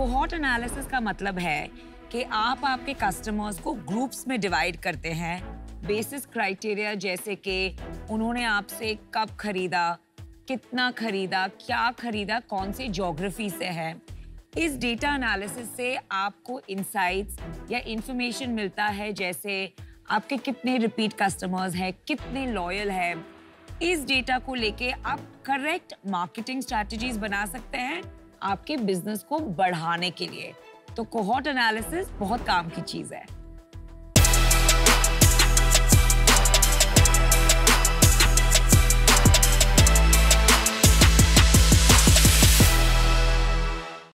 Cohort analysis का मतलब है कि आप आपके कस्टमर्स को ग्रुप्स में डिवाइड करते हैं बेसिस क्राइटेरिया जैसे कि उन्होंने आपसे कब खरीदा, कितना खरीदा, क्या खरीदा, कौन से ज्योग्राफी से है। इस डेटा एनालिसिस से आपको इंसाइट्स या इंफॉर्मेशन मिलता है जैसे आपके कितने रिपीट कस्टमर्स हैं, कितने लॉयल हैं। इस डेटा को लेके आप करेक्ट मार्केटिंग स्ट्रैटेजीज बना सकते हैं आपके बिजनेस को बढ़ाने के लिए। तो कोहोर्ट एनालिसिस बहुत काम की चीज़ है।